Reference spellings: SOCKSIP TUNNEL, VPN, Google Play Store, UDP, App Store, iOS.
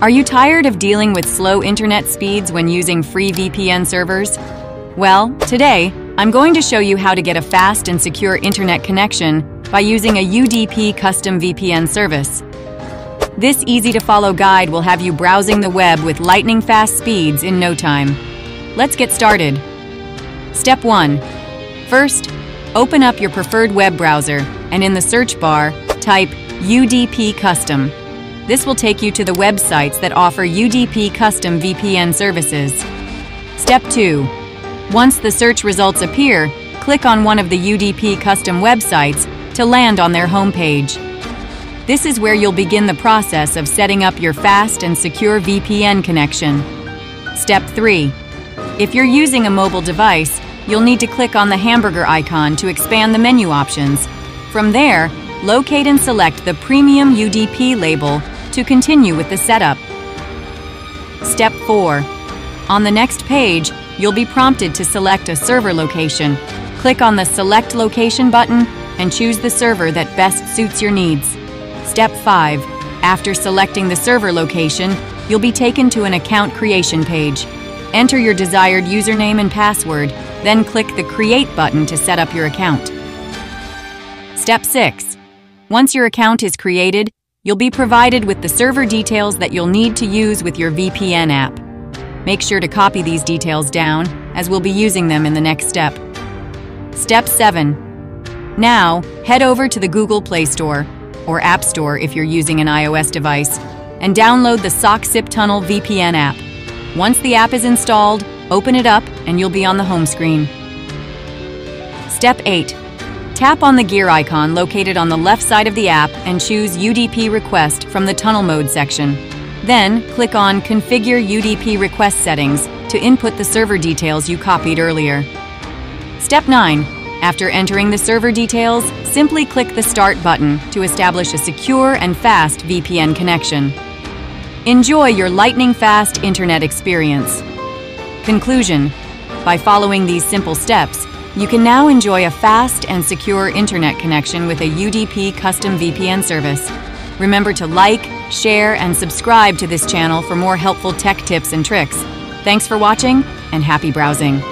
Are you tired of dealing with slow internet speeds when using free VPN servers? Well, today, I'm going to show you how to get a fast and secure internet connection by using a UDP custom VPN service. This easy-to-follow guide will have you browsing the web with lightning-fast speeds in no time. Let's get started. Step 1. First, open up your preferred web browser and in the search bar, type UDP Custom. This will take you to the websites that offer UDP Custom VPN services. Step 2. Once the search results appear, click on one of the UDP Custom websites to land on their homepage. This is where you'll begin the process of setting up your fast and secure VPN connection. Step 3. If you're using a mobile device, you'll need to click on the hamburger icon to expand the menu options. From there, locate and select the Premium UDP label to continue with the setup. Step 4. On the next page, you'll be prompted to select a server location. Click on the Select Location button and choose the server that best suits your needs. Step 5. After selecting the server location, you'll be taken to an account creation page. Enter your desired username and password, then click the Create button to set up your account. Step 6. Once your account is created, you'll be provided with the server details that you'll need to use with your VPN app. Make sure to copy these details down, as we'll be using them in the next step. Step 7. Now, head over to the Google Play Store, or App Store if you're using an iOS device, and download the SOCKSIP TUNNEL VPN app. Once the app is installed, open it up and you'll be on the home screen. Step 8. Tap on the gear icon located on the left side of the app and choose UDP Request from the Tunnel Mode section. Then, click on Configure UDP Request Settings to input the server details you copied earlier. Step 9. After entering the server details, simply click the Start button to establish a secure and fast VPN connection. Enjoy your lightning-fast internet experience. Conclusion: by following these simple steps, you can now enjoy a fast and secure internet connection with a UDP custom VPN service. Remember to like, share, and subscribe to this channel for more helpful tech tips and tricks. Thanks for watching, and happy browsing!